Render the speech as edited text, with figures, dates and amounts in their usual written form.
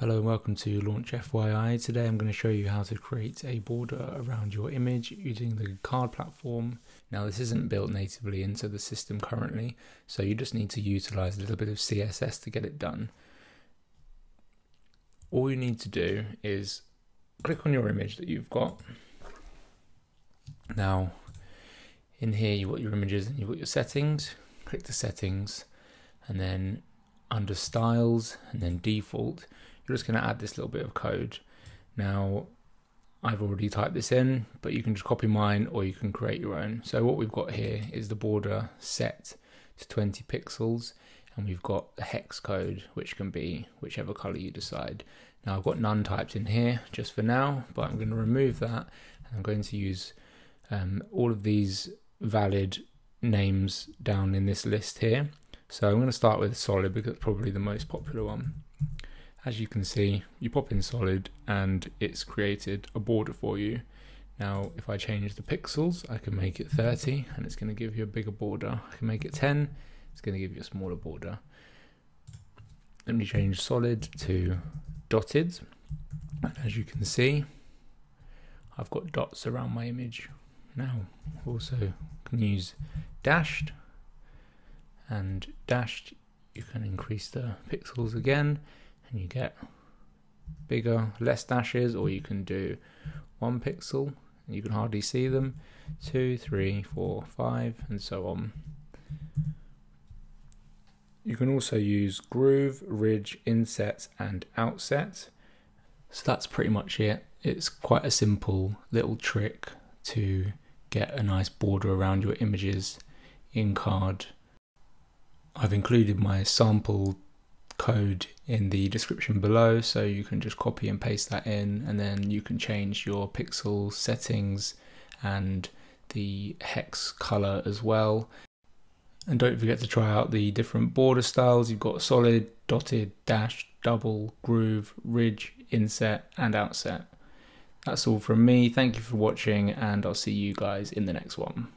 Hello and welcome to Launch FYI. Today I'm going to show you how to create a border around your image using the Carrd platform. Now this isn't built natively into the system currently, so you just need to utilize a little bit of CSS to get it done. All you need to do is click on your image that you've got. Now in here you've got your images and you've got your settings. Click the settings and then under styles and then default, you're just going to add this little bit of code. Now I've already typed this in, but you can just copy mine or you can create your own. So what we've got here is the border set to 20 pixels and we've got the hex code, which can be whichever color you decide. Now I've got none typed in here just for now, but I'm going to remove that and I'm going to use all of these valid names down in this list here. So I'm going to start with solid because it's probably the most popular one. As you can see, you pop in solid and it's created a border for you. Now if I change the pixels, I can make it 30 and it's going to give you a bigger border. I can make it 10, it's going to give you a smaller border. Let me change solid to dotted. And as you can see, I've got dots around my image. Now also can use dashed. And dashed, you can increase the pixels again and you get bigger, less dashes, or you can do 1 pixel and you can hardly see them, 2, 3, 4, 5 and so on. You can also use groove, ridge, inset and outset. So that's pretty much it. It's quite a simple little trick to get a nice border around your images in Carrd. I've included my sample code in the description below, so you can just copy and paste that in, and then you can change your pixel settings and the hex color as well. And don't forget to try out the different border styles. You've got solid, dotted, dashed, double, groove, ridge, inset and outset. That's all from me. Thank you for watching and I'll see you guys in the next one.